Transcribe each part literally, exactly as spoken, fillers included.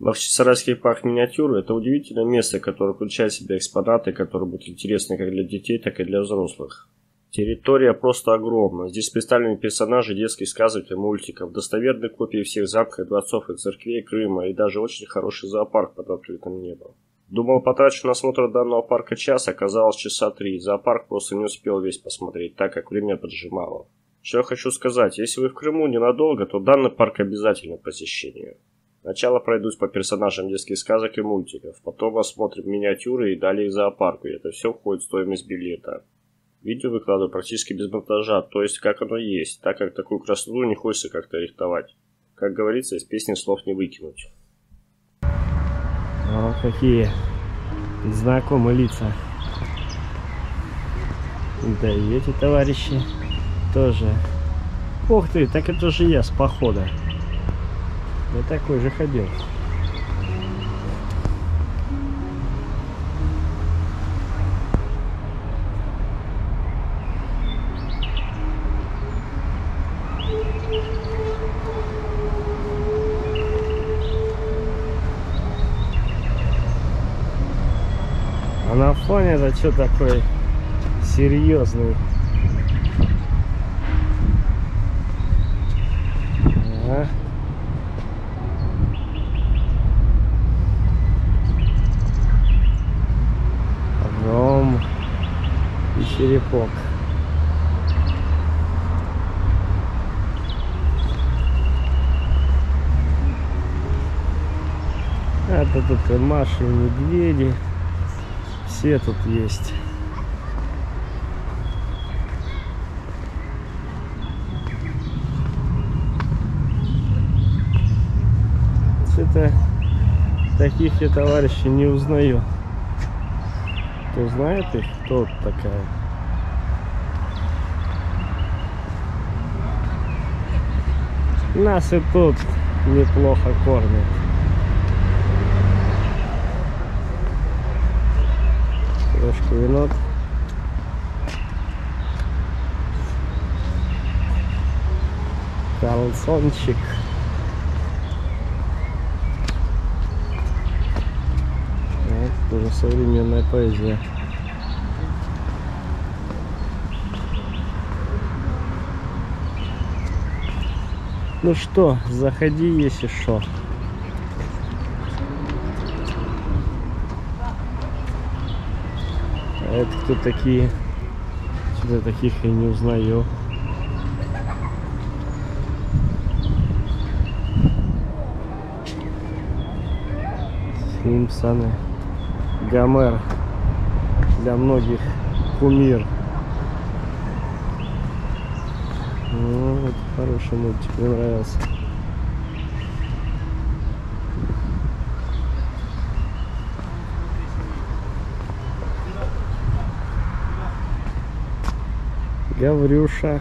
Бахчисарайский парк миниатюр – это удивительное место, которое включает в себя экспонаты, которые будут интересны как для детей, так и для взрослых. Территория просто огромна. Здесь представлены персонажи детских сказок и мультиков, достоверные копии всех замков, дворцов и церквей Крыма, и даже очень хороший зоопарк под открытым небом. Думал, потрачу на осмотр данного парка час, оказалось часа три. Зоопарк просто не успел весь посмотреть, так как время поджимало. Что хочу сказать, если вы в Крыму ненадолго, то данный парк обязательно к посещению. Сначала пройдусь по персонажам детских сказок и мультиков, потом осмотрим миниатюры и далее к зоопарку, и это все входит в стоимость билета. Видео выкладываю практически без монтажа, то есть как оно есть, так как такую красоту не хочется как-то рихтовать. Как говорится, из песни слов не выкинуть. О, какие знакомые лица. Да и эти товарищи тоже. Ух ты, так это же я с похода. Я такой же ходил. А на фоне это что такой серьезный? Ага. Ром и черепок. А то тут и Маша, и медведи. Все тут есть. Что-то таких я товарищей не узнаю. Кто знает их, кто такая? Нас и тут неплохо кормят. Немножко винок. Колсончик. Это тоже современная поэзия. Ну что, заходи, если что. Это кто такие? Что-то таких я не узнаю. Симпсоны. Гомер. Для многих кумир. Ну, вот хороший мультик, мне нравился. Гаврюша.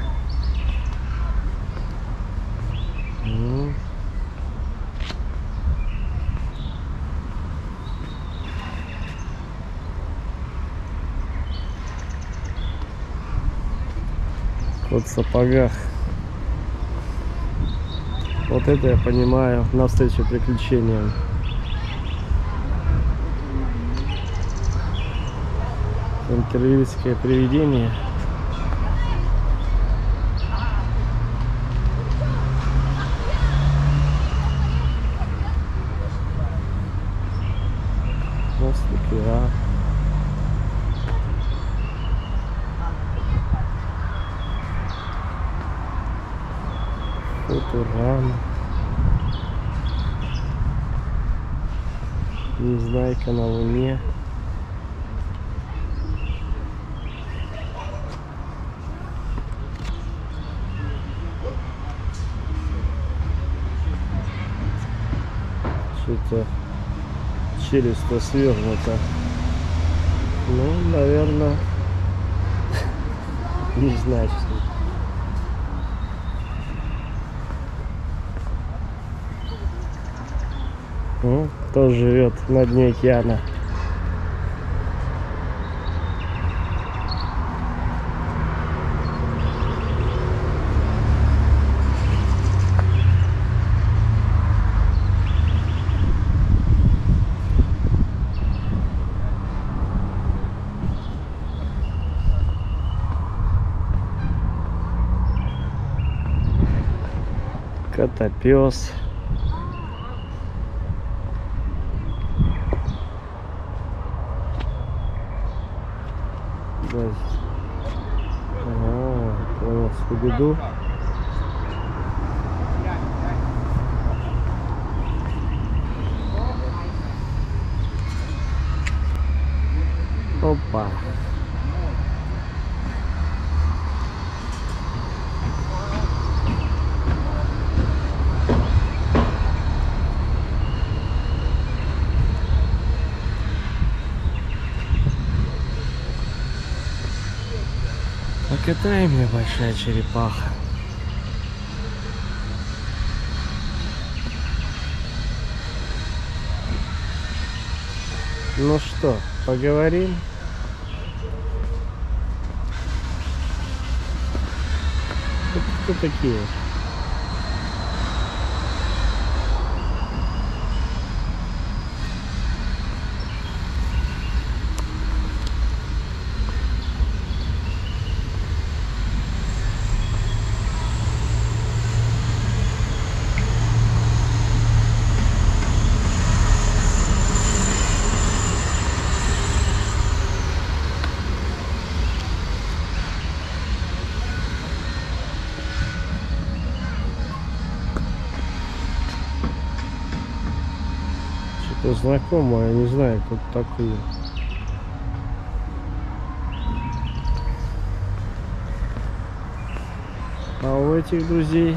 Ну. Кот в сапогах. Вот это я понимаю, навстречу приключениям. Интервьюское привидение. Футуран. Незнайка на Луне. Что-то челюсть-то свернута. Ну, наверное, не знаю, честно. Ну, кто живет на дне океана. Котопес. Да. О, понял, Скуби-Ду. Опа. Покатай меня, большая черепаха. Ну что, поговорим? Кто такие? Знакомая, не знаю, как такую. А у этих друзей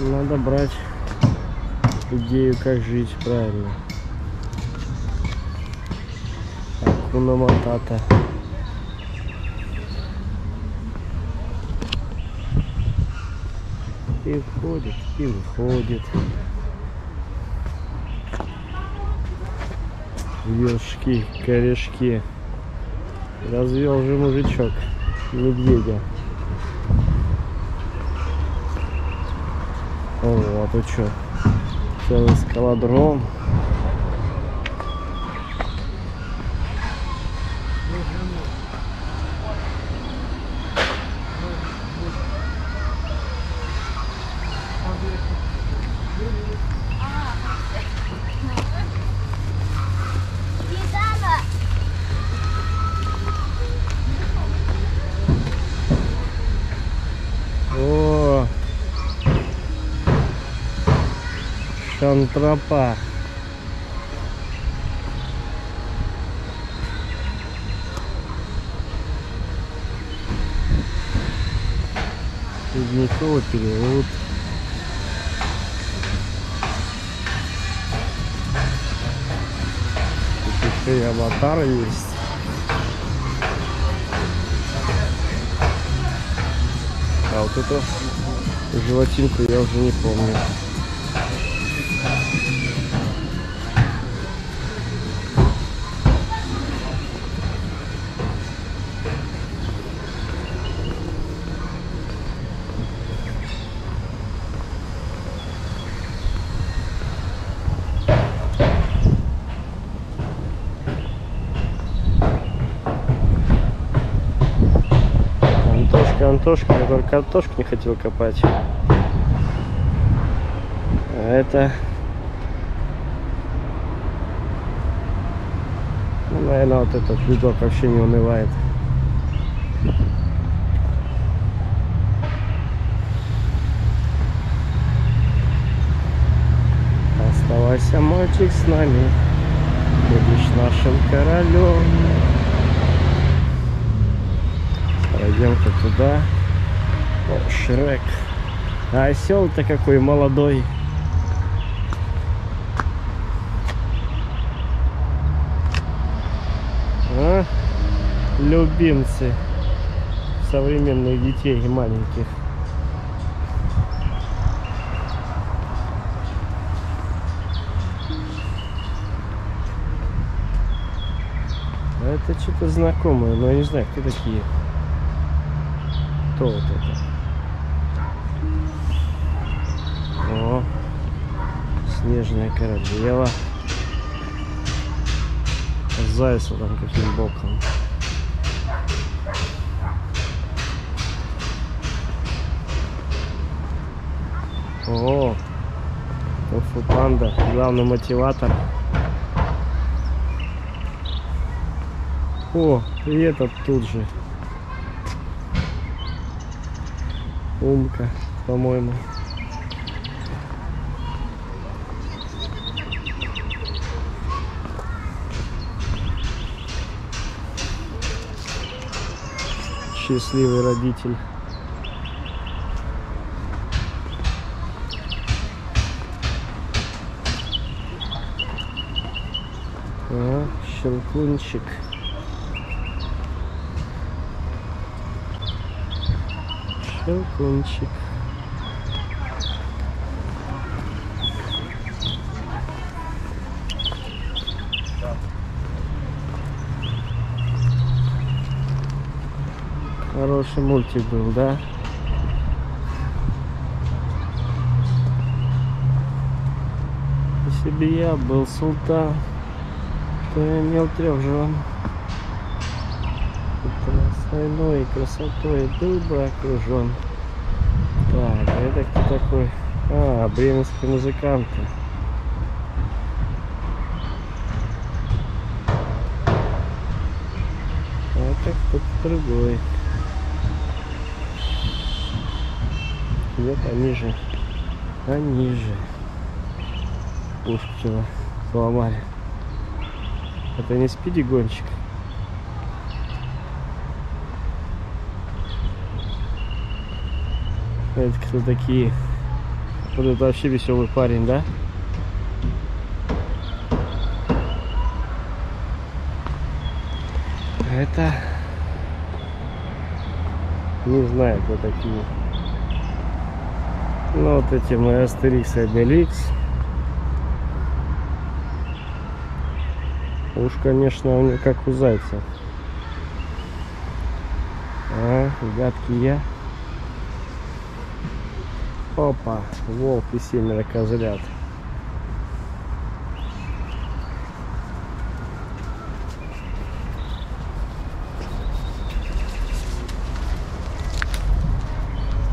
надо брать идею, как жить правильно. Акуна Матата. И входит, и выходит. Ёшки, корешки. Развел же мужичок медведя. О, а тут что? Целый скалодром. Тропа. Ледниковый период. Тут еще и аватар есть. А вот эту животинку я уже не помню. Картошка, я только картошку не хотел копать. А это, ну, наверное, вот этот видок вообще не унывает. Оставайся, мальчик, с нами, будешь нашим королем. Пойдем-ка туда. О, Шрек. А осел-то какой молодой. А? Любимцы современных детей и маленьких. Это что-то знакомое, но я не знаю, кто такие. Вот это. О, снежная королева. Заяц вот там каким боком. О, Уфупанда, главный мотиватор. О, и этот тут же. Умка, по-моему. Счастливый родитель. О, Щелкунчик. Щелкунчик. Хороший мультик был, да? Если бы я был султан, то я имел трех жен. Красотой и красотой был бы окружен. Так, это кто такой? А, бременские музыканты. Это кто-то другой. Нет, они же, они же Пушкина сломали. Это не спиди-гонщик. Это кто такие? Вот это вообще веселый парень, да? Это... Не знаю, кто такие. Ну вот эти мои Астерикс и Обеликс. Уж, конечно, у меня как у зайца. А, гадкий я. Опа, волк и семеро козлят.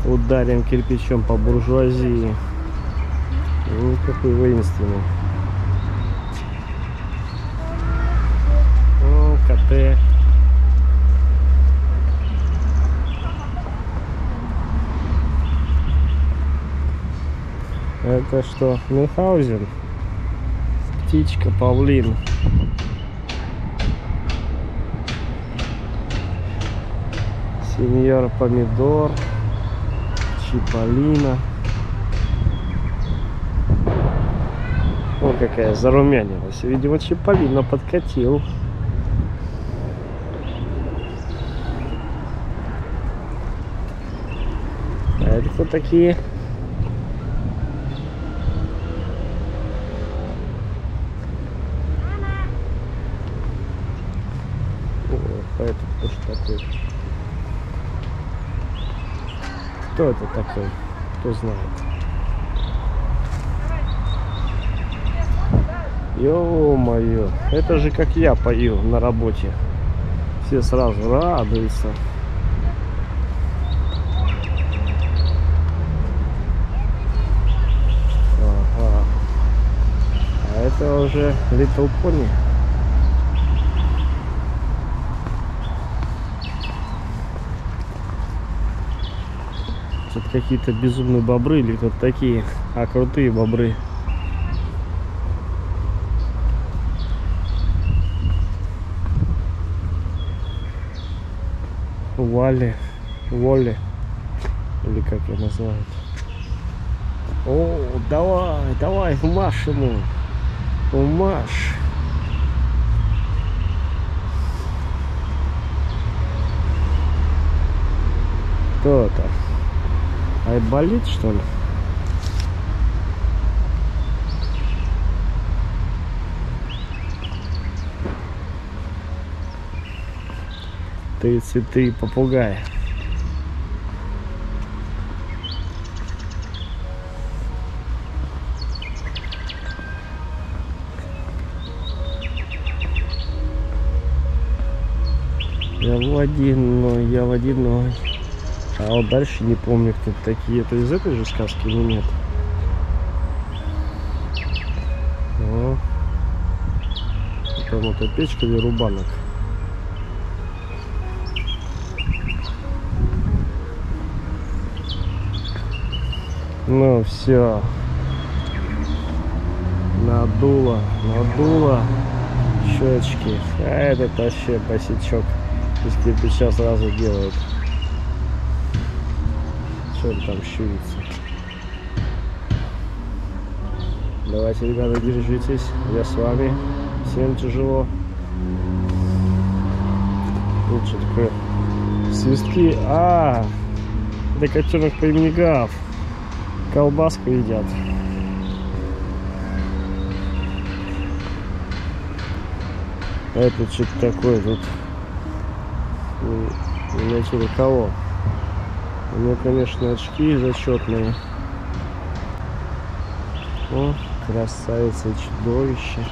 Ударим кирпичом по буржуазии. Ну, какой воинственный. О, коты. Это что? Мюнхгаузен? Птичка, павлин. Сеньор помидор. Чиполина. О, какая зарумянилась. Видимо, Чиполина подкатил. А это кто такие? О, это кто ж такой? Кто это такой? Кто знает? Ё-моё, это же как я пою на работе. Все сразу радуются. Ага. А это уже Little Pony. Какие-то безумные бобры или кто-то такие, а крутые бобры. Вали, Воли, или как ее называют. О, давай, давай, вмажь ему, вмажь. Кто это? Айболит, что ли? тридцать три попугая. Я водяной, я водяной. А вот дальше не помню, кто такие. Это из этой же сказки или нет? такой мотопечковый рубанок. Ну все, надуло, надуло щечки. А этот вообще босячок из кирпича сразу делают. Что он там щурится? Давайте, ребята, держитесь, я с вами. Всем тяжело. Лучше такое свистки. А, да, котенок по имени Гав. Колбаску едят. Это что-то такое тут. Миниатюры кого? У меня, конечно, очки зачетные. О, красавица и чудовище.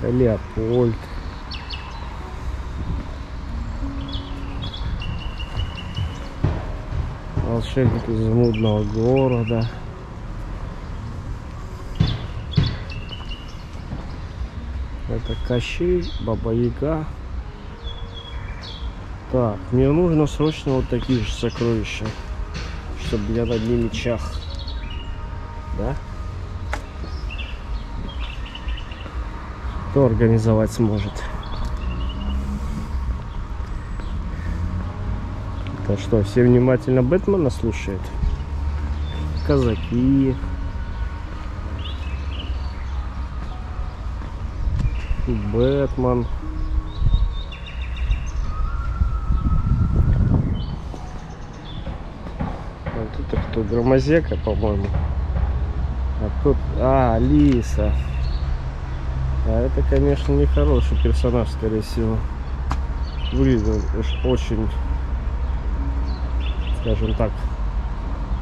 Калеопольд. Волшебник из изумрудного города. Это Кощей, Баба Яга. Так, мне нужно срочно вот такие же сокровища, чтобы я над ними чах. Да? Кто организовать сможет? Ну что, все внимательно Бэтмена слушают? Казаки. Бэтмен. Вот это кто? Дромозека, по-моему. А тут... А, Алиса. А это, конечно, нехороший персонаж, скорее всего. Выглядит уж очень... скажем так,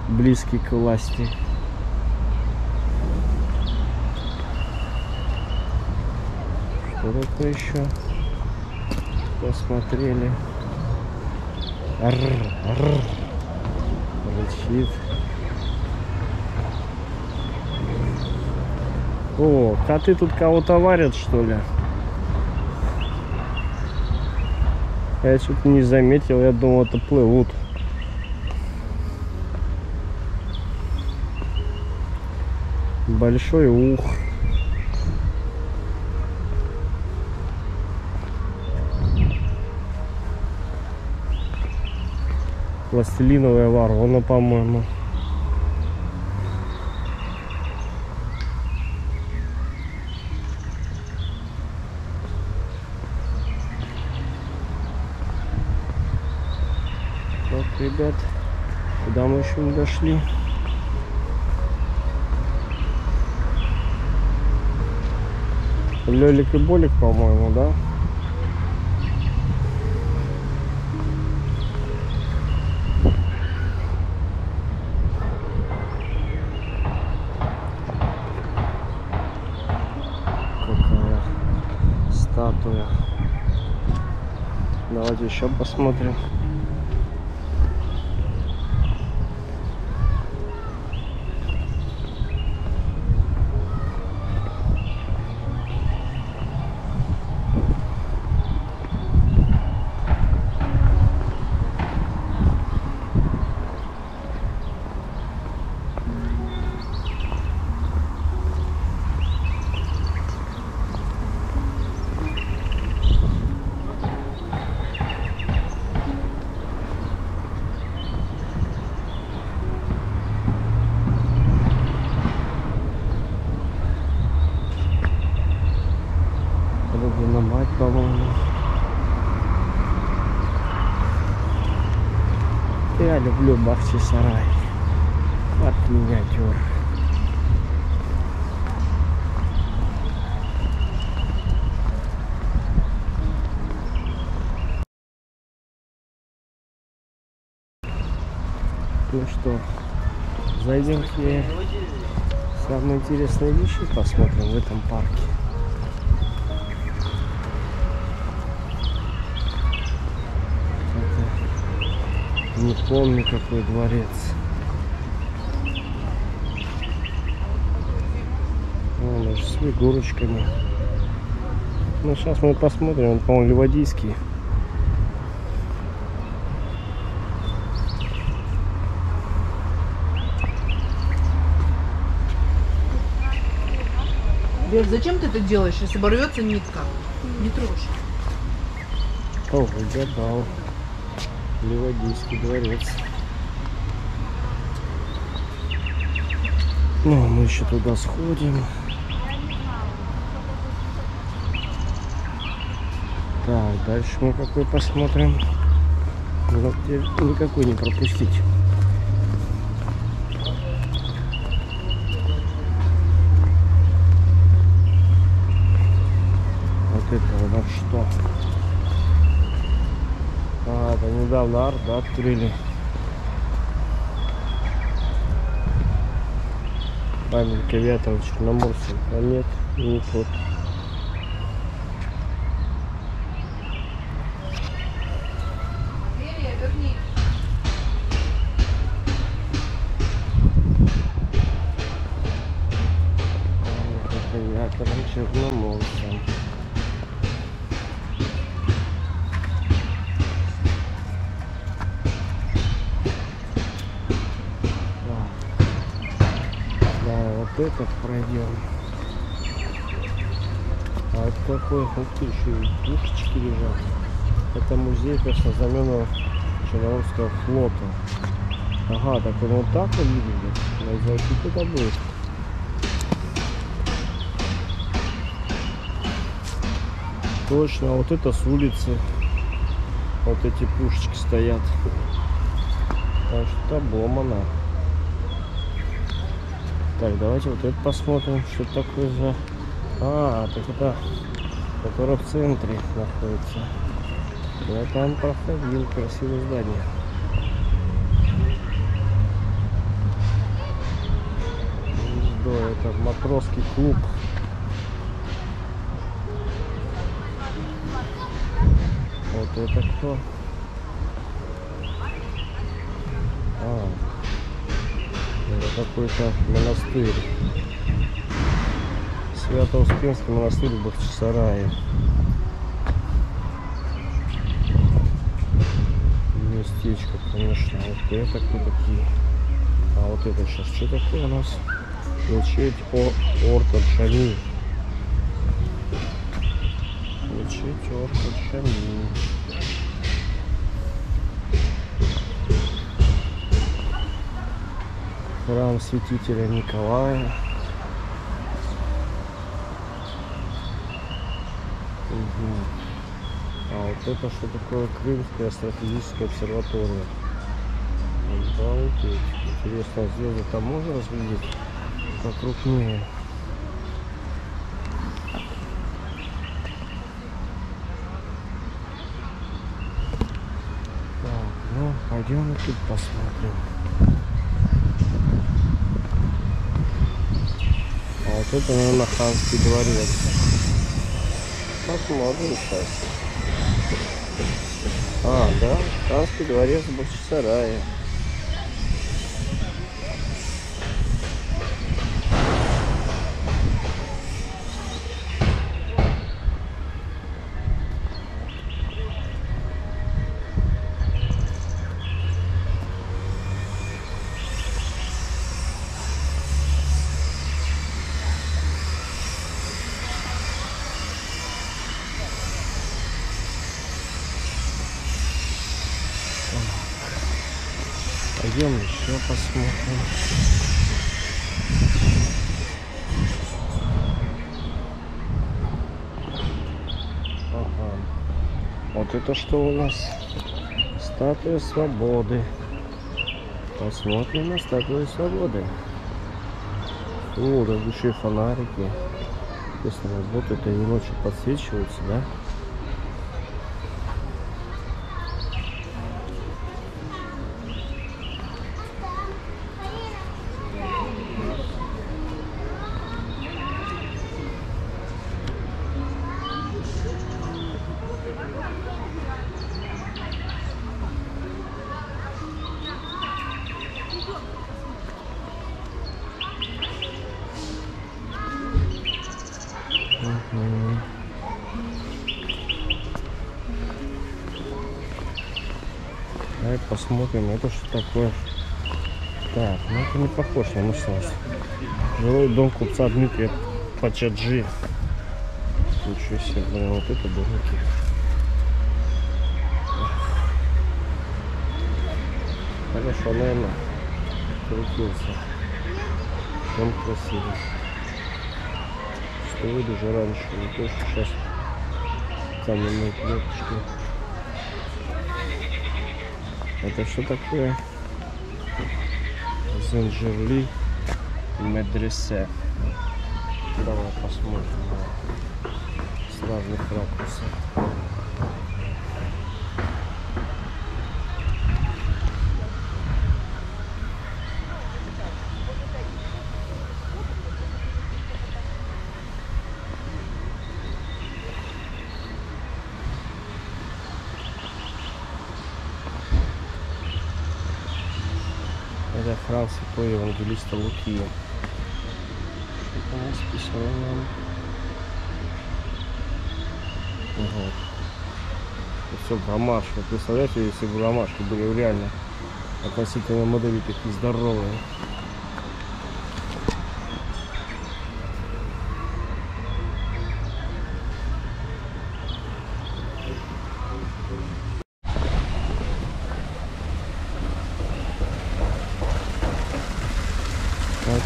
близкий к власти. Что такое еще? Посмотрели. Рычит. О, коты тут кого-то варят, что ли? Я что-то не заметил, я думал, это плывут. Большой ух. Пластилиновая ворона, по-моему. Вот, ребят, куда мы еще не дошли? Лелик и Болик, по-моему, да? Какая статуя. Давайте еще посмотрим. Я люблю Бахчисарай, парк миниатюр. Ну что, зайдем к ней. Самые интересные вещи посмотрим в этом парке. Не помню, какой дворец. пошли горочками. Ну, сейчас мы посмотрим, он, по-моему, Ливадийский. Бер, зачем ты это делаешь, если оборвется нитка? Не трожь. О, угадал. Ливадийский дворец. Ну, мы еще туда сходим. Так, дальше мы какой посмотрим. Вот теперь никакой не пропустить. Вот это у нас что? А, это недавно арт, да, открыли. Памятник авиаторам черноморцев. А нет, не тот. Этот пройдем. А это какой? Ух ты, еще и душечки лежат. Это музей знаменного Черноморского флота. Ага, так он вот так вот выглядит. Надо зайти туда будет. Точно, вот это с улицы. Вот эти пушечки стоят. Так что обломано. Так, давайте вот это посмотрим, что такое за... А, так это, которая в центре находится. Я там проходил, красивое здание. Да, это матросский клуб. Вот это кто? А. Это какой-то монастырь. Свято-Успенский монастырь в Бахчисарае. Местечко, конечно. Вот это кто такие? А вот это сейчас что такое у нас? Мечеть Орт-ад-Шами. Мечеть Орт-ад-Шами. Храм святителя Николая. Угу. А вот это что такое? Крымская стратегическая обсерватория. Обалдеть. Интересно, звезды там можно разглядеть покрупнее? Так, ну пойдем и тут посмотрим. Вот это, наверное, ханский дворец. Посмотрим сейчас. А, да, ханский дворец в Бахчисарае. Пойдем еще посмотрим. Ага. Вот это что у нас? Статуя свободы. Посмотрим на статую свободы. О, различные фонарики. Если работают, они ночью подсвечиваются, да? Давай посмотрим, это что такое. Так, ну это не похож на наш салат. Жилой дом купца Дмитрия Пачаджи. Ничего себе, блин, вот это домики. Хорошо, наверное, крутился. Он красивый. Что вы даже раньше, не то, что сейчас каменные клеточки. Это что такое? Зенджерли медресе. Давай посмотрим с разных ракурсов. Храм святого евангелиста Луки. Угу. Все громашки. Представляете, если бы громашки были реально относительно модели такие здоровые.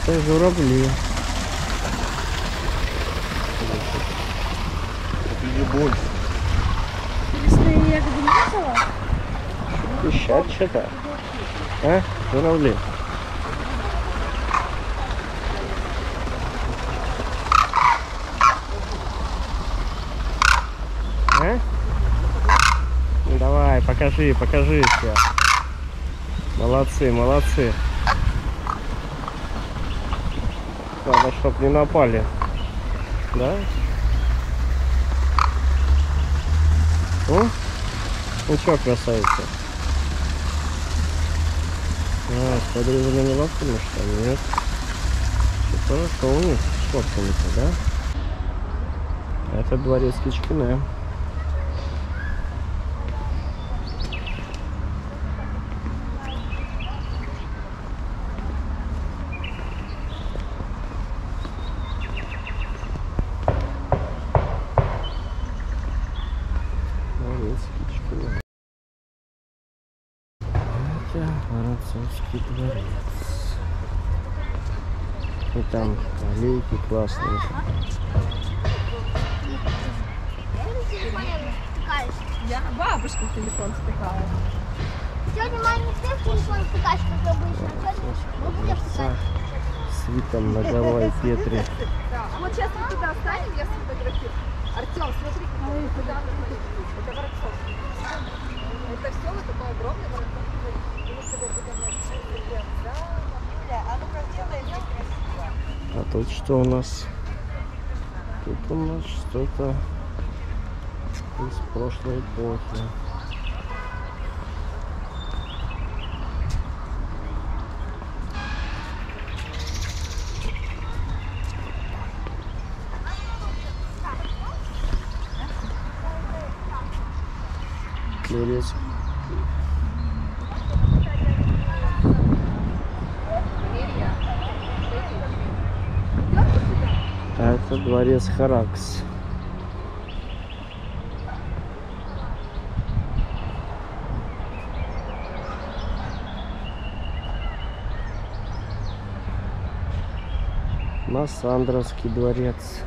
Это журавли. Это не больше. Что, я ягоды не видела? Ищат что-то. А? Журавли. А? Ну давай, покажи, покажи себя. Молодцы, молодцы. Надо, чтоб не напали, да? О, ну что, красавица? А, с подрезанными лапками, что ли? Нет. Что, что у них с лапками-то, да? Это дворец Кичкина. И там аллейки классные. Я бабушка в телефон втыкала. Сегодня маме все в телефон втыкаешь, как обычно. С видом на Гавайи Петри. А вот сейчас мы туда встанем, я сфотографирую. Артем, смотри, куда мы находимся. Это Воронцов. Это все, это было огромное Воронцов. А тут что у нас? Тут у нас что-то из прошлой эпохи. Дворец. Дворец Харакс. Массандровский дворец.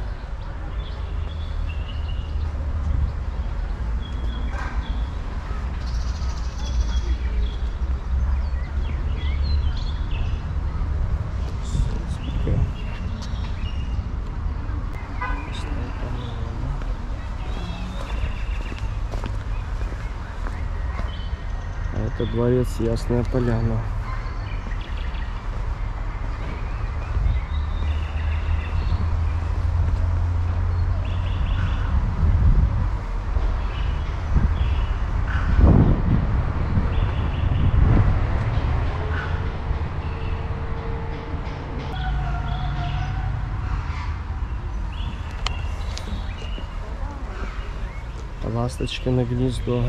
Это дворец Ясная Поляна. Ласточкино гнездо.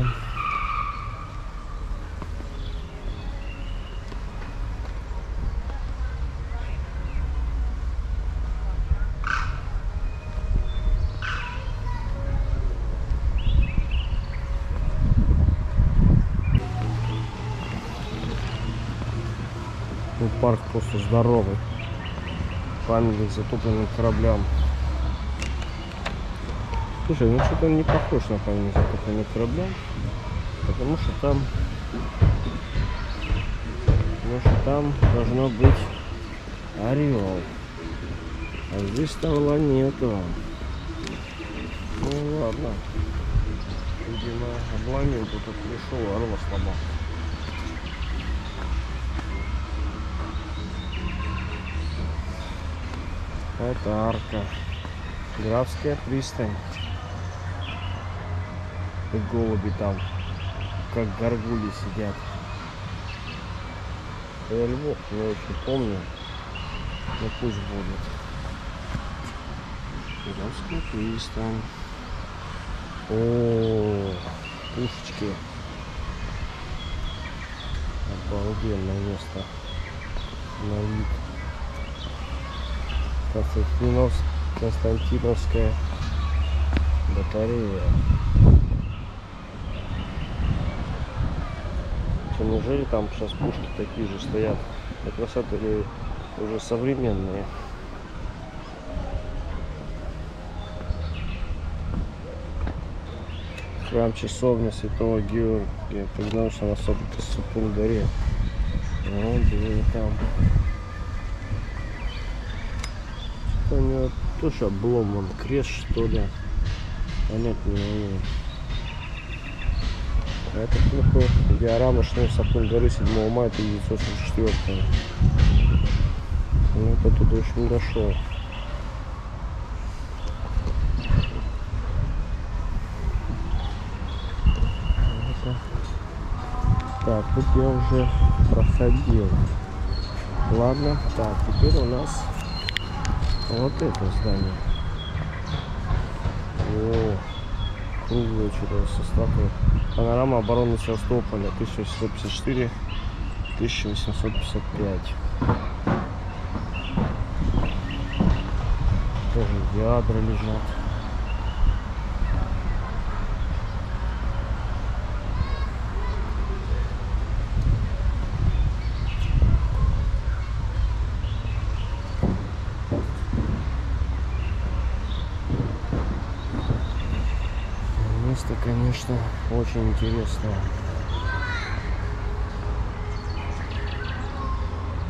парк просто здоровый. Памятник затопленным кораблям. Слушай, ну что-то он не похож на памятник затопленным кораблям. Потому что там... Потому что там должно быть орел. А здесь орла нету. Ну ладно. Видимо, обломил, тут пришел, орла сломал. Это арка. Графская пристань. И голуби там, как горгули, сидят. Я львов не очень помню. Но пусть будут. Графская пристань. О, пушечки. Обалденное место. На вид. Константинов... Константиновская батарея. Что, неужели там сейчас пушки такие же стоят? Это красоты уже современные. Храм часовня Святого Георгия, признался на Сопке Супругаре. Вот где там. У него тоже облом, он крест, что ли. Понять не умею. А это плохо. Диорама Шнур Сапун горы седьмого мая тысяча девятьсот сорок четвёртого. Ну, это туда еще не дошел. Так, тут я уже проходил. Ладно, так, теперь у нас... Вот это здание. О, круглое чудо со статуей. Панорама обороны Севастополя тысяча восемьсот пятьдесят четыре — тысяча восемьсот пятьдесят пять. Тоже ядра лежат. Конечно, очень интересно.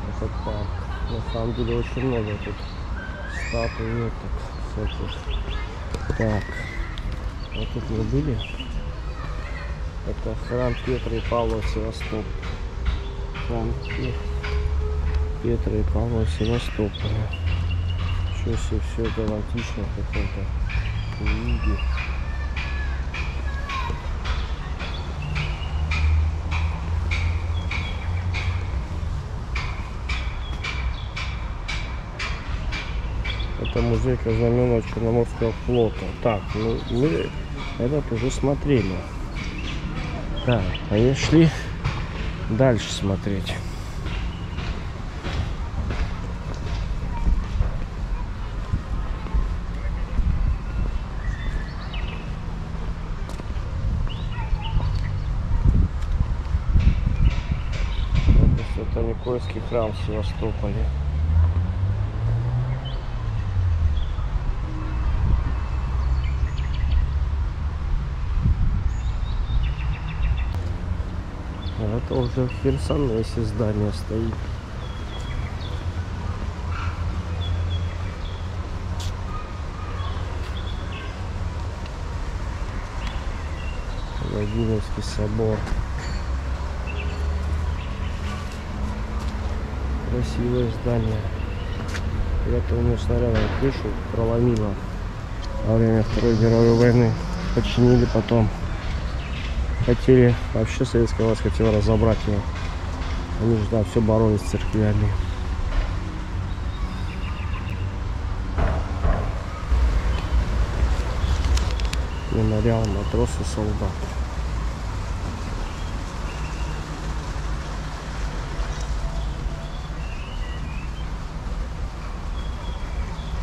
Этот парк. На самом деле очень много тут статуй нет, так всяких. Так. Вот тут мы были. Это храм Петра и Павла Севастополя. Храм Петра и Павла Севастополя. Чё себе, все это в античном каком-то виде. Музей знаменного Черноморского флота. Так, ну мы этот уже смотрели. Так, пошли дальше смотреть. Это Никольский храм в Севастополе. Это уже в Херсонесе здание стоит. Владимирский собор. Красивое здание. Когда-то у меня снарядом крышу проломило во время Второй мировой войны. Починили потом. Хотели, вообще советская власть хотела разобрать его. Они же там все боролись с церквями. Мемориал матрос и солдат.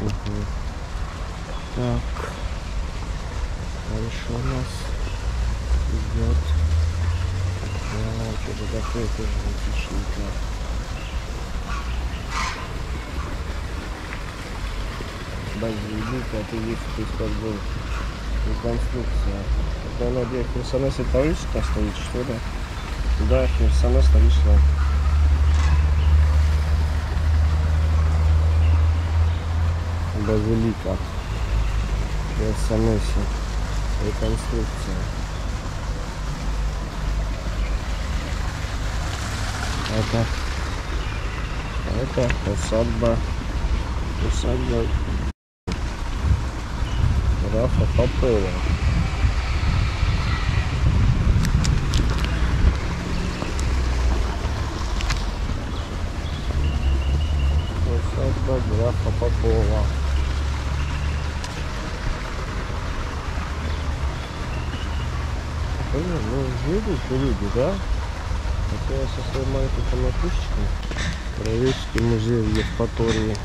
Угу. Так. Дальше у нас... идет. Да, что-то такое тоже античненькое. базилика, это есть как бы реконструкция. Главное, где Херсонес это лично стоит, что ли? Да, Херсонес это лично. Базилика. Херсонесе. Реконструкция. Это... Это усадьба. Усадьба графа Попова. Усадьба графа Попова. Блин, ну видишь, люди, да? Хотя я со своей маленькой помощничкой. Краеведческий музей в Евпатории.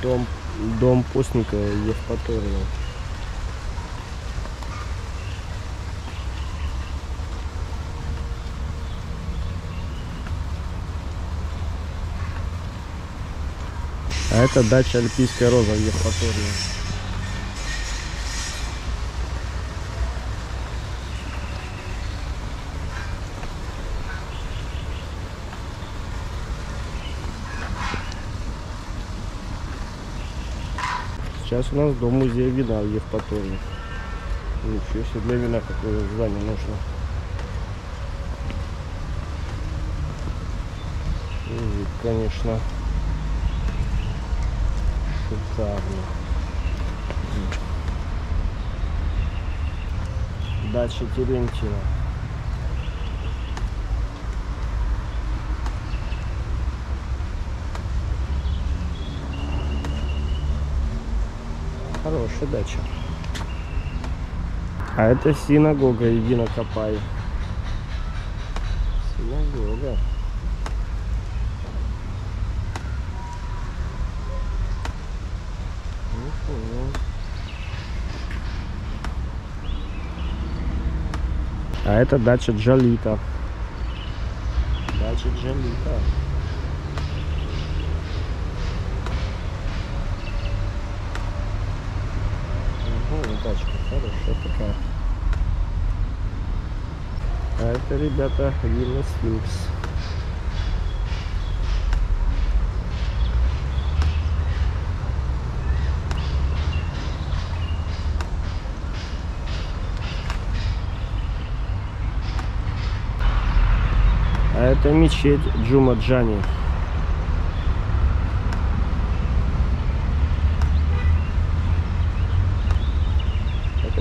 Дом, дом постника Евпатория. А это дача Альпийская роза в Евпатории. Сейчас у нас дом музея вина в Евпатории. Ничего себе, для вина какое здание нужно. И, конечно, шикарно. Дача Терентьева. Хорошая дача. А это синагога Едина Копай. Синагога. А это дача Джалита. Дача Джалита. Тачка хорошая такая. А это, ребята, вилла Сфинкс. А это мечеть Джумаджани.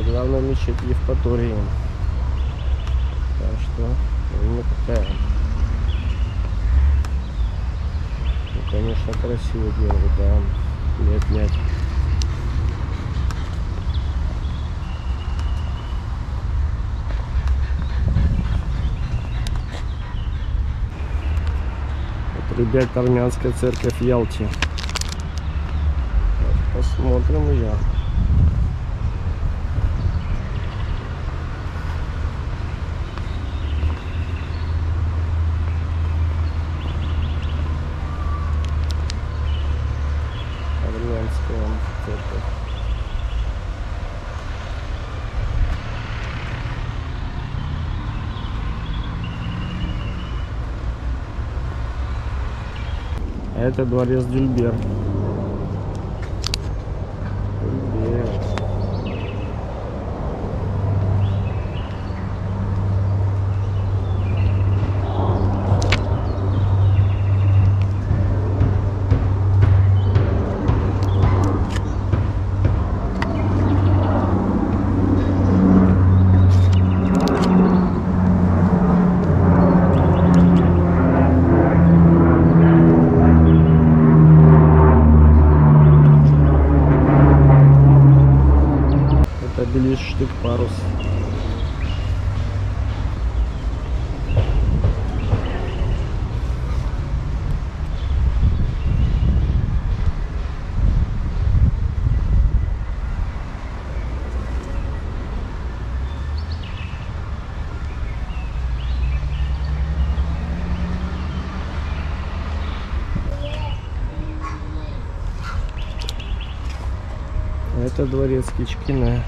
Главная мечеть Евпатории. Так что ну, такая. Ну, конечно, красиво делают, да. Не отнять. Вот, ребят, армянская церковь в Ялте. Посмотрим ее. Это дворец Дюльбер. Дюльбер. это дворец Кичкина.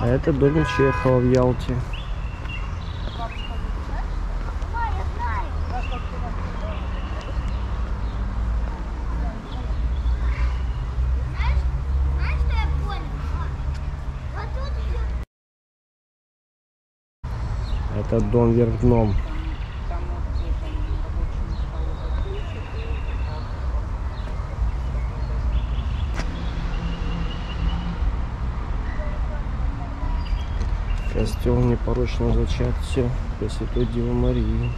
Это дом Чехова в Ялте. Это дом вверх дном. Костел непорочного зачатия Пресвятой Девы Марии.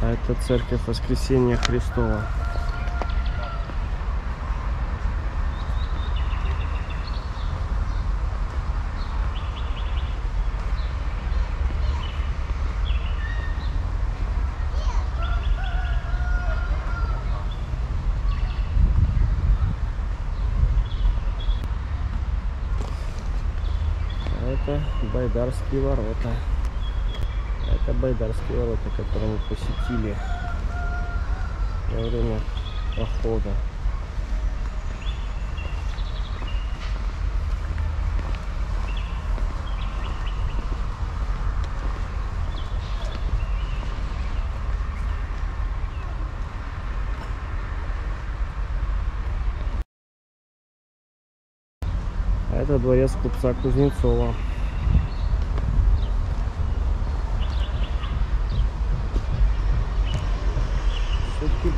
А это церковь Воскресения Христова. Байдарские ворота. Это Байдарские ворота, которые мы посетили во время похода. Это дворец купца Кузнецова.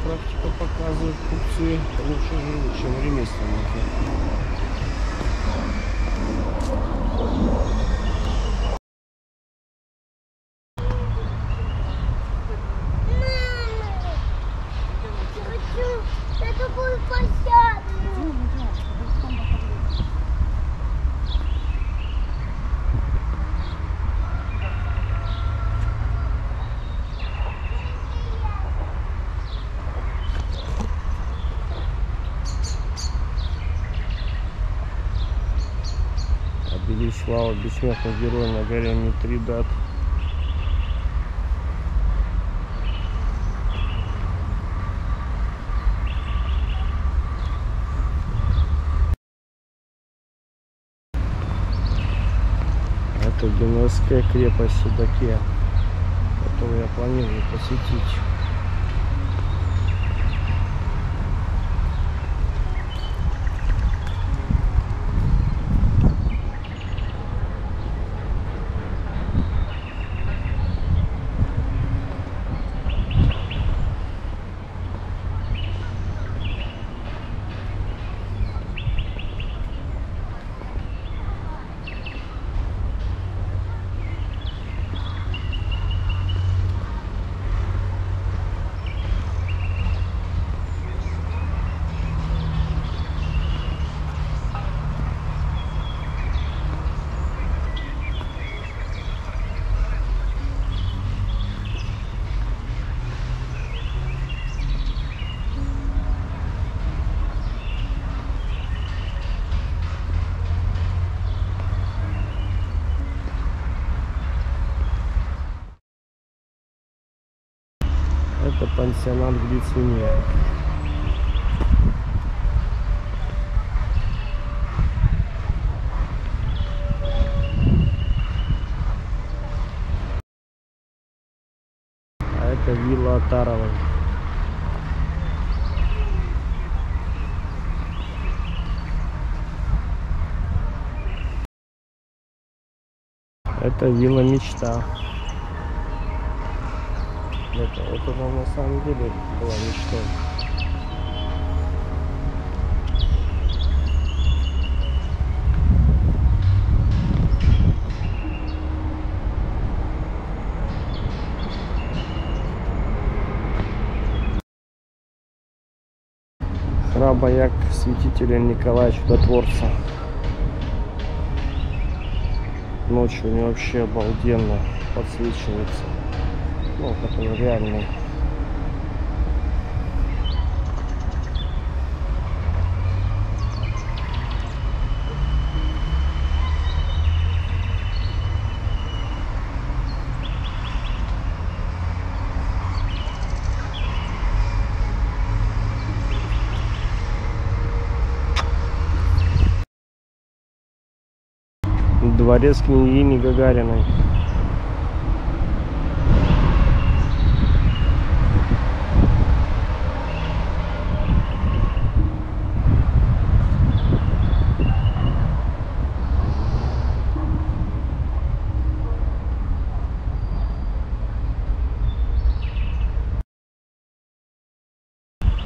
Практика показывает, купцы лучше живут, чем ремесленники. Мама, я хочу на такую слава бессмертных героев на горе Митридат. Это Генуэзская крепость Седоке, которую я планирую посетить. Это пансионат в Грицине. А это вилла Атаровой. Это вилла мечта. Это, это нам на самом деле была мечта. Бояк святителя Николая Чудотворца. Ночью у него вообще обалденно подсвечивается. Ну, который реальный. Дворец княгини Гагариной.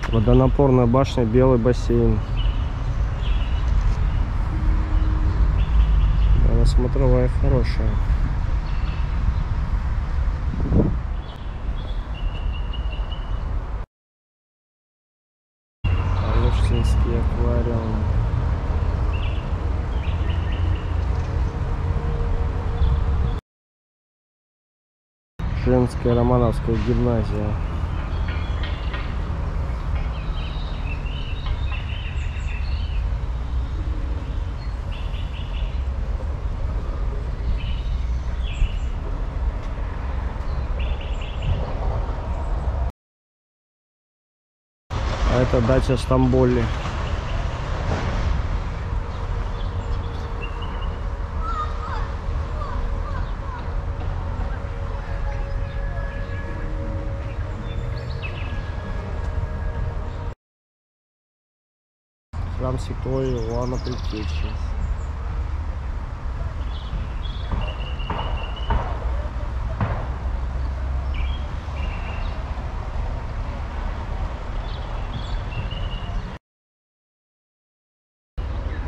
Водонапорная башня, белый бассейн. Смотровая хорошая. Алешинский аквариум. Женская Романовская гимназия. Это дача Стамболи. Храм Святой Иоанна Предтечи.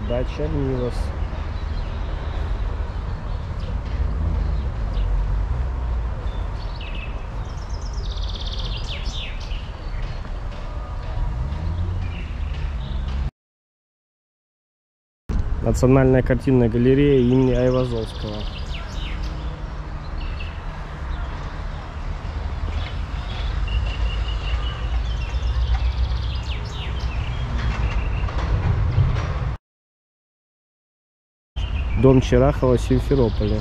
Дача Милос. Национальная картинная галерея имени Айвазовского. Дом Чирахова в Симферополе.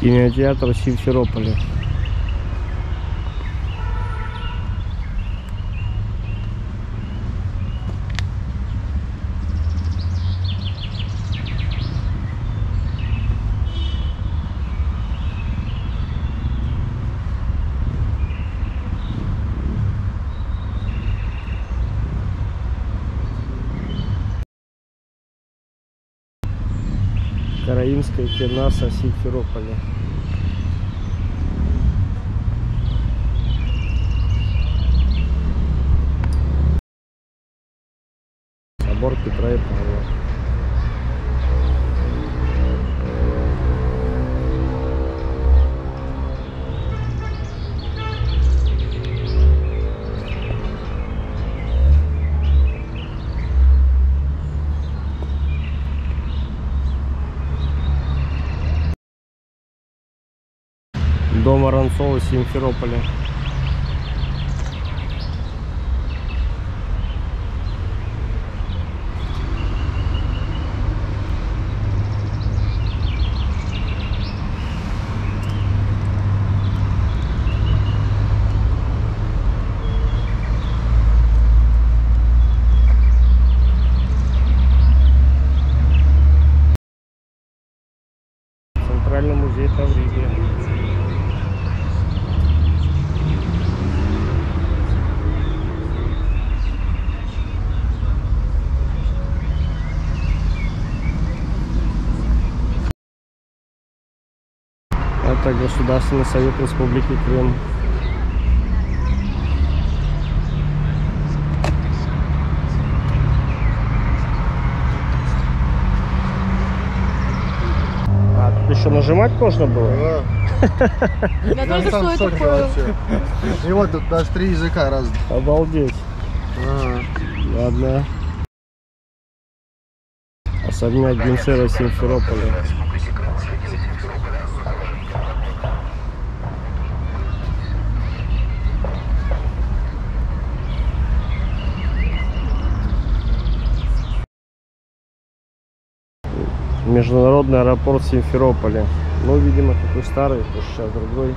Кинотеатр в Симферополе. Караимская терраса в Симферополе. Собор Петра и Павла. Дом Воронцова в Симферополе. Дромозеке. Это Государственный совет Республики Крым. Еще нажимать можно было? Да. Я тоже что это такое. И вот тут даже три языка разных. Обалдеть. А-а-а. Ладно. Особняк Генсера Симферополя. Международный аэропорт Симферополя. Ну, видимо, такой старый, потому что сейчас другой.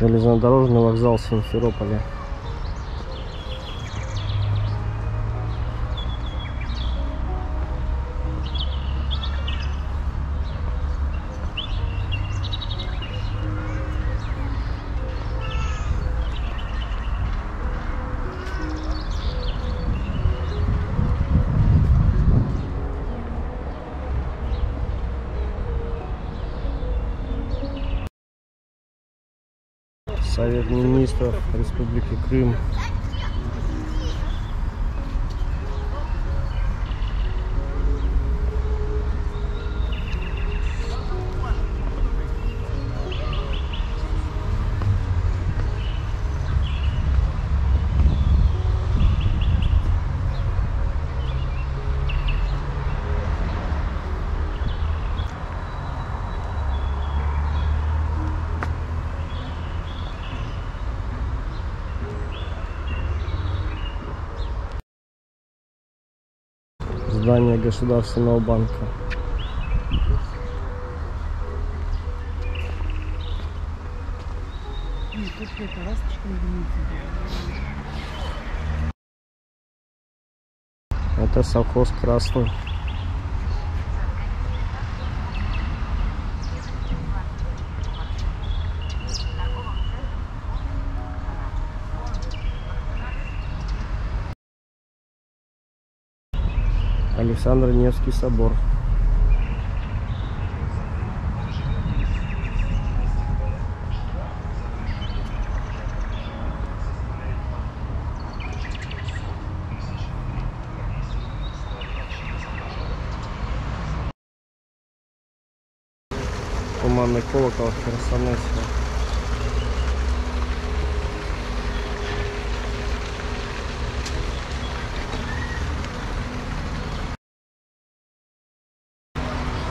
Железнодорожный вокзал Симферополя. Совет министров Республики Крым. Здание Государственного банка. Это совхоз Красный. Александр Невский собор. Туманный колокол в Херсонесе.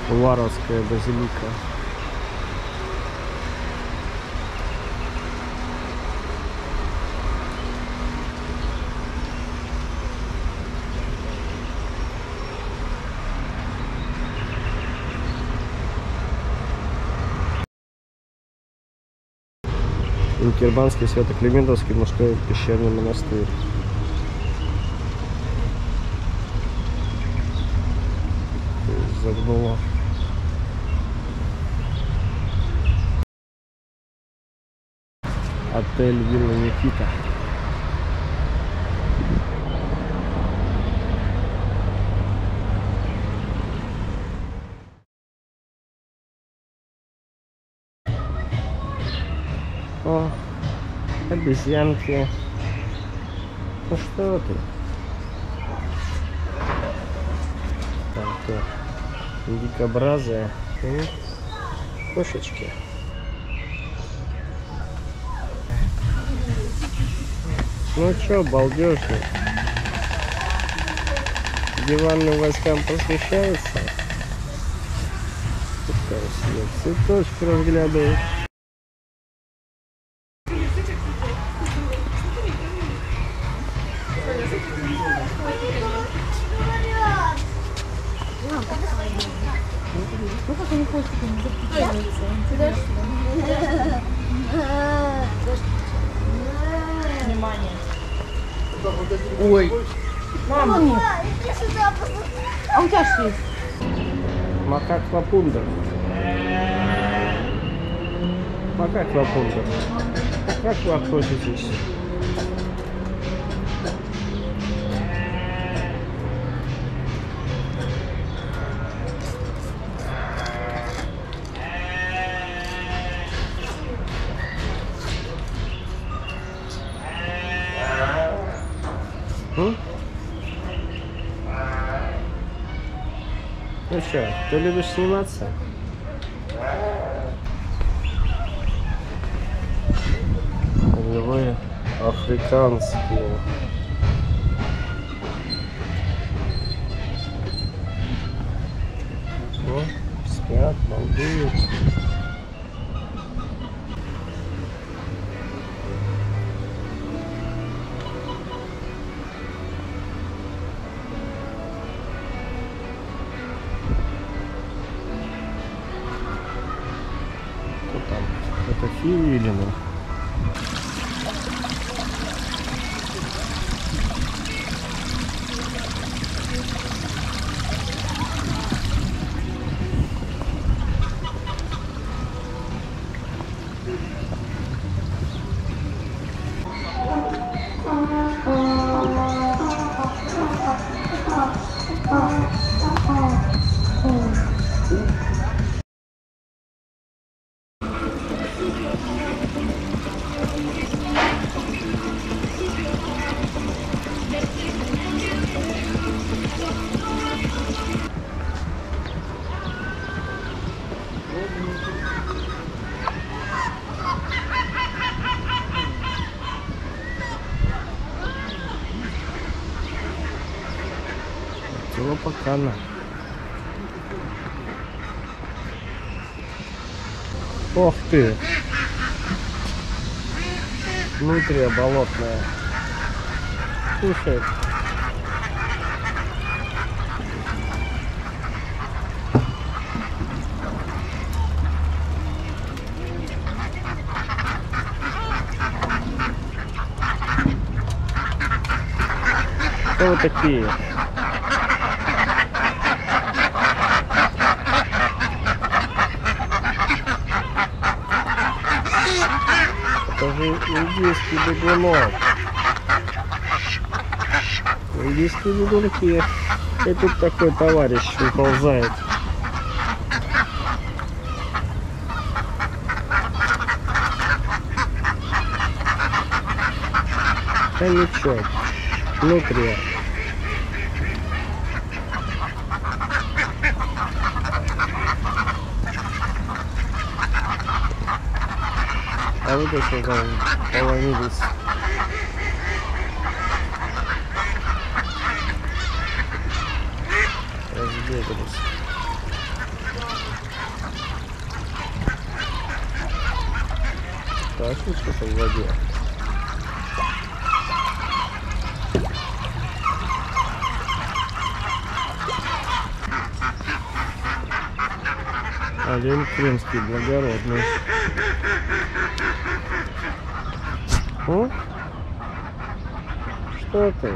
Варовская базилика. Инкербанский Свято-Климентовский мужской пещерный монастырь. Загнуло. Отель Вилла Никита. О, это обезьянки. Ну что ты? Так, дикобразы и кошечки. Ну чё, балдёж? Диванным войскам посвящается? Цветочки разглядываешь. Ну как они хвостики не запутаются, интересно. Внимание. Ой. Мама. А у тебя что есть? Макак лапундер. Макак лапундер. Как вы относитесь? Ну что, ты любишь сниматься? Живые африканские. О, спят, балдеют. Видимо. Пока-на. Ох ты! Внутрия болотная. Слушай. Кто вы такие? Индийский бегунок. Индийские бегунки. И тут такой товарищ выползает. Да ничего. Внутри. А вот это там поломились. Разбегались. Так, ну что-то в воде. Олень крымский, благородный. О? Что ты?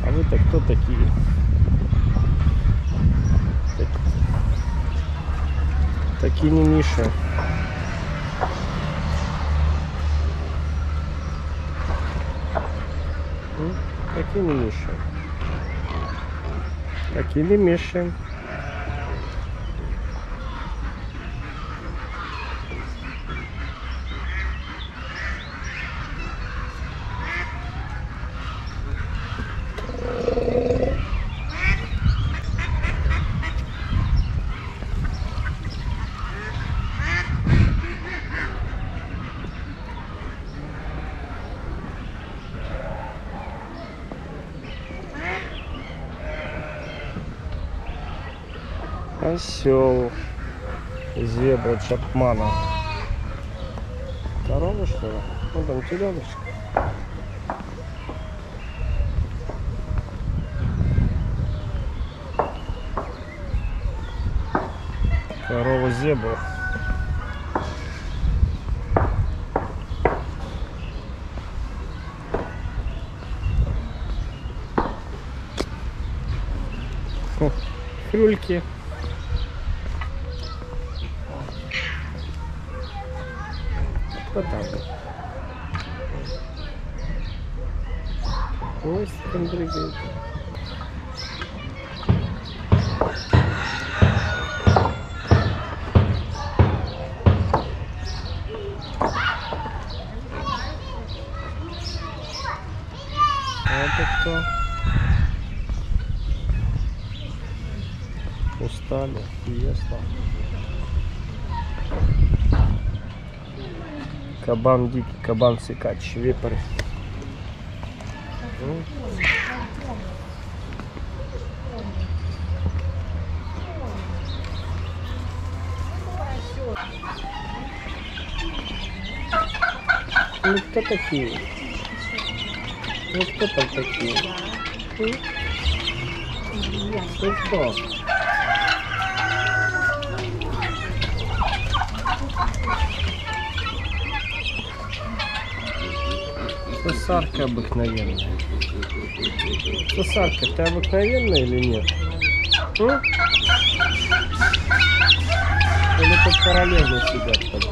А вы-то кто такие? Так... Такие не Миша. Такие не Миша. Такие лемеши. Осел, зебра Чапмана. Корова, что ли? Ну там теленочка. Корова, зебра. Фу, хрюльки. Потом. Ой, там другие. Это кто? Устали, пьеса. Кабан дикий, кабан сикач, вепрь. Ну кто такие? Ну кто там такие? Ну кто? Сосарка обыкновенная. Сосарка, ты обыкновенная или нет? А? Или под королеву себя под?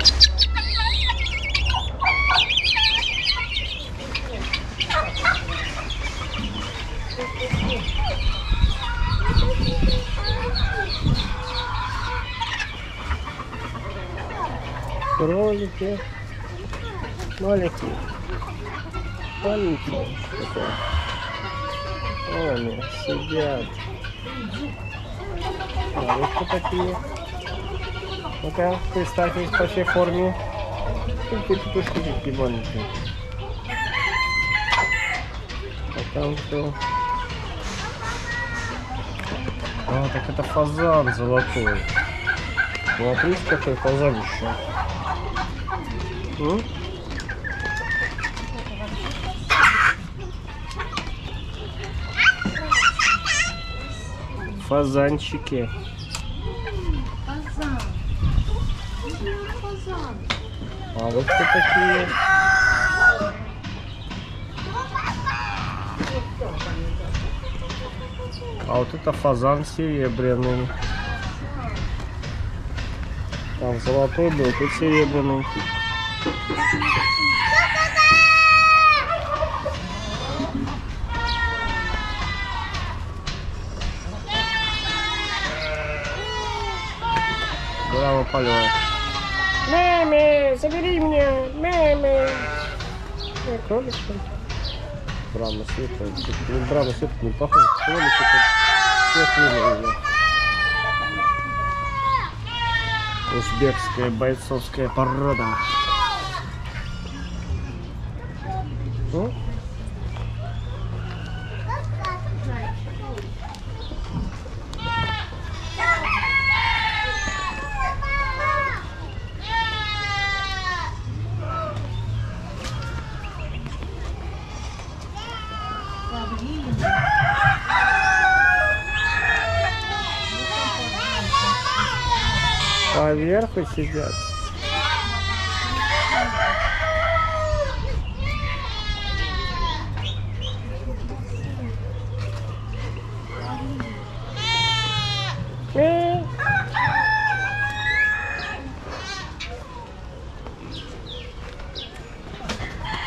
Кролики, кролики. Маленькие, они сидят. А вот кто такие? Ну-ка, представьтесь по всей форме. Какие маленькие. А там кто? А, так это фазан золотой. Смотри, какой фазан еще. Фазанчики. Фазан. Фазан. А вот кто такие? А вот это фазан серебряный. Там золотой был, тут серебряный. Маме, забери меня, маме. Кролик, что ли? Брама света. Брама света не похож. Кролик это все служили. Узбекская бойцовская порода. О? Поверху сидят.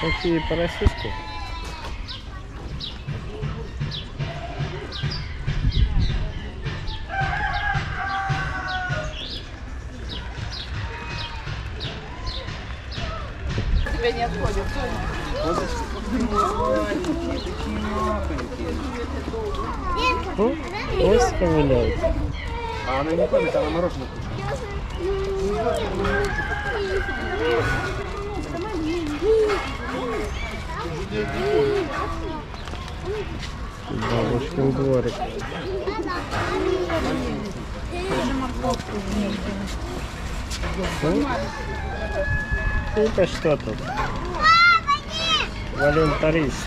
Какие поросишки? тебя не отходит. А она не помнит, она мороженое кушает. Бабушкин дворик. Это что тут? Волонтарист.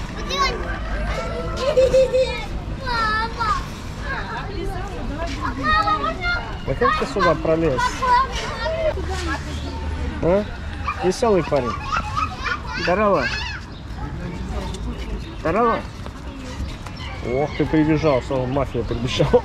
А как ты сюда пролез? А? Веселый парень. Здорово. Здорово. Ох, ты прибежал, снова мафия прибежала.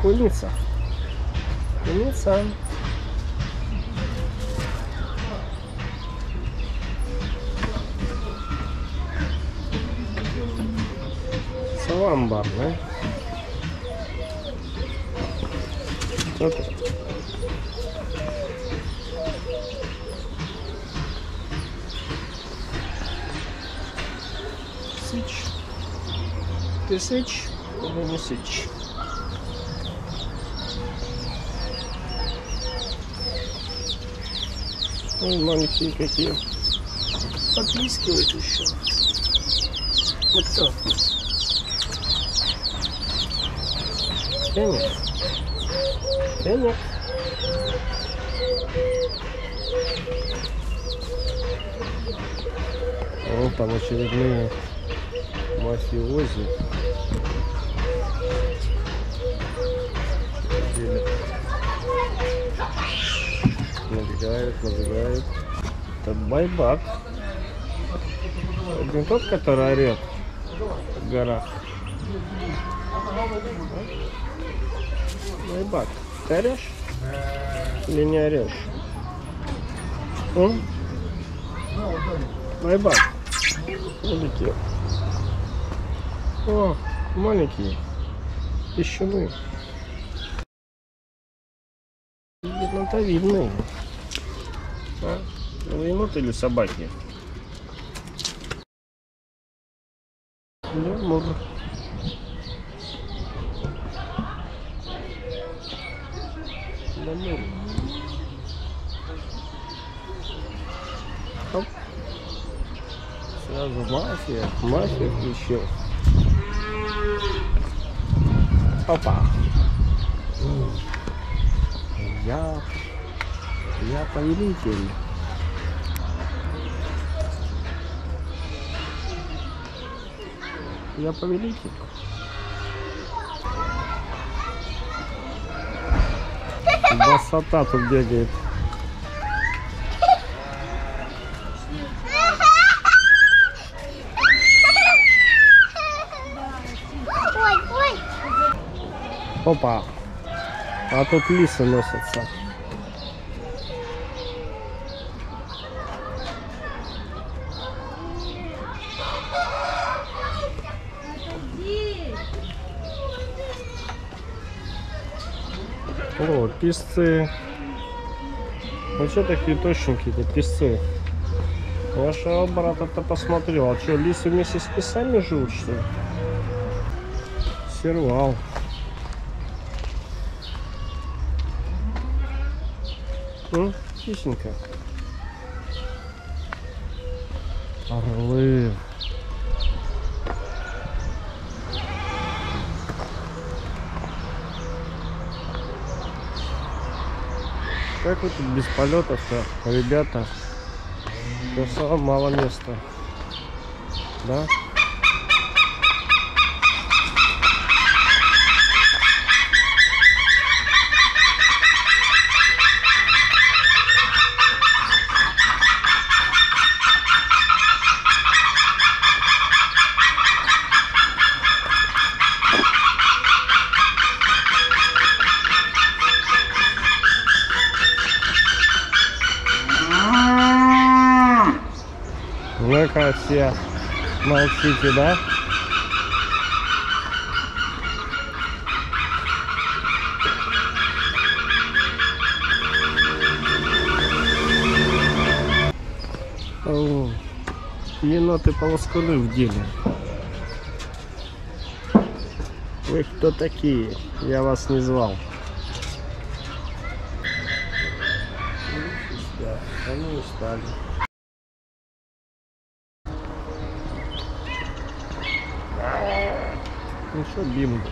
Куница. Куница. Саламбар, да? Вот. Сыч. Ты сыч или не сыч? Ой, маленькие какие. Подлискивают еще. Вот кто? Денег. Денег. О, там очередные мафиози. Набегают, набегают. Это байбак. Это не тот, который орет в горах. Байбак. Ты орешь? Или не орешь? М? Байбак. Улетел. О, маленькие. Песчаные. Это видно. А? Енот или собаки? Не могу. Оп. Сразу мафия, мафия еще. Опа. Я, я повелитель. Я повелитель. Красота тут бегает. Ой, ой. Опа. А тут лисы носятся. О, песцы. Ну что такие тощенькие-то песцы? Вашего брата-то посмотрел. А что, лисы вместе с песцами живут, что ли? Сервал. Ну, тихенько. Орлы. Как вы тут без полетов-то, ребята? Просто мало места. Да? все молчите, да? О, еноты полосканы в деле. Вы кто такие? Я вас не звал. Да, они устали. Ну что, бим?